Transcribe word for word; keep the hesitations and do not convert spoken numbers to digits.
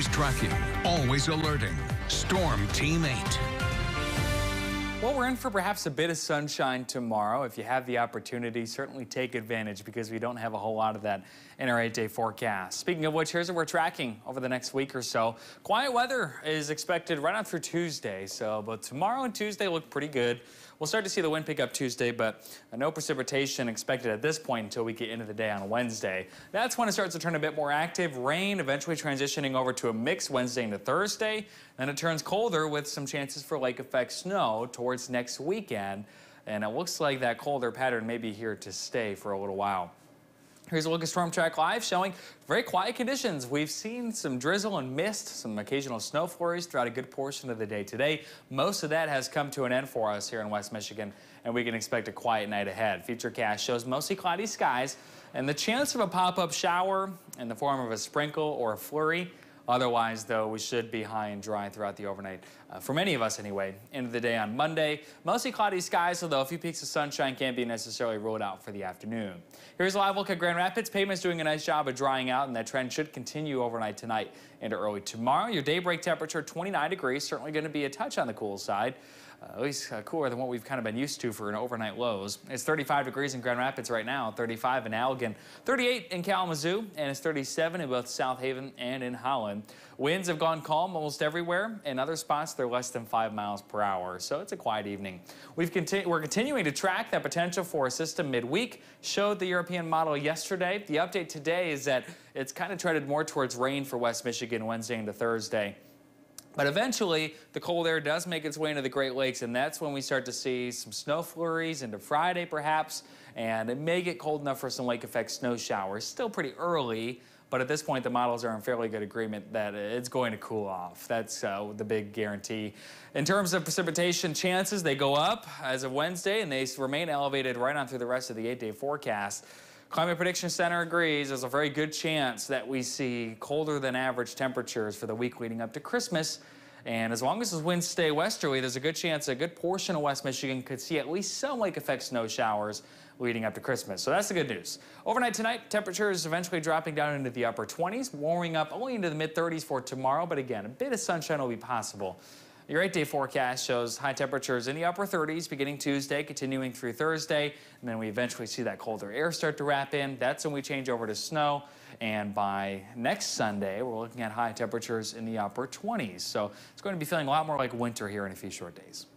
always tracking, always alerting. Storm Team eight. Well, we're in for perhaps a bit of sunshine tomorrow. If you have the opportunity, certainly take advantage because we don't have a whole lot of that in our eight-day forecast. Speaking of which, here's what we're tracking over the next week or so. Quiet weather is expected right on through Tuesday, so but tomorrow and Tuesday look pretty good. We'll start to see the wind pick up Tuesday, but no precipitation expected at this point until we get into the day on Wednesday. That's when it starts to turn a bit more active. Rain eventually transitioning over to a mix Wednesday into Thursday. Then it turns colder with some chances for lake effect snow towards next weekend, and it looks like that colder pattern may be here to stay for a little while. Here's a look at StormTrack Live showing very quiet conditions. We've seen some drizzle and mist, some occasional snow flurries throughout a good portion of the day today. Most of that has come to an end for us here in West Michigan, and we can expect a quiet night ahead. Futurecast shows mostly cloudy skies and the chance of a pop-up shower in the form of a sprinkle or a flurry. Otherwise, though, we should be high and dry throughout the overnight, uh, for many of us anyway. End of the day on Monday. Mostly cloudy skies, although a few peaks of sunshine can't be necessarily ruled out for the afternoon. Here's a live look at Grand Rapids. Pavement's doing a nice job of drying out, and that trend should continue overnight tonight into early tomorrow. Your daybreak temperature, twenty-nine degrees, certainly going to be a touch on the cool side. Uh, at least uh, cooler than what we've kind of been used to for an overnight lows. It's thirty-five degrees in Grand Rapids right now, thirty-five in Allegan, thirty-eight in Kalamazoo, and it's thirty-seven in both South Haven and in Holland. Winds have gone calm almost everywhere. In other spots, they're less than five miles per hour, so it's a quiet evening. We've conti we're continuing to track that potential for a system midweek. Showed the European model yesterday. The update today is that it's kind of trended more towards rain for West Michigan Wednesday into Thursday. But eventually, the cold air does make its way into the Great Lakes, and that's when we start to see some snow flurries into Friday, perhaps, and it may get cold enough for some lake effect snow showers. Still pretty early, but at this point, the models are in fairly good agreement that it's going to cool off. That's uh, the big guarantee. In terms of precipitation chances, they go up as of Wednesday, and they remain elevated right on through the rest of the eight-day forecast. Climate Prediction Center agrees there's a very good chance that we see colder than average temperatures for the week leading up to Christmas. And as long as the winds stay westerly, there's a good chance a good portion of West Michigan could see at least some lake effect snow showers leading up to Christmas. So that's the good news. Overnight tonight, temperatures eventually dropping down into the upper twenties, warming up only into the mid thirties for tomorrow. But again, a bit of sunshine will be possible. Your eight-day forecast shows high temperatures in the upper thirties beginning Tuesday, continuing through Thursday, and then we eventually see that colder air start to wrap in. That's when we change over to snow, and by next Sunday, we're looking at high temperatures in the upper twenties. So it's going to be feeling a lot more like winter here in a few short days.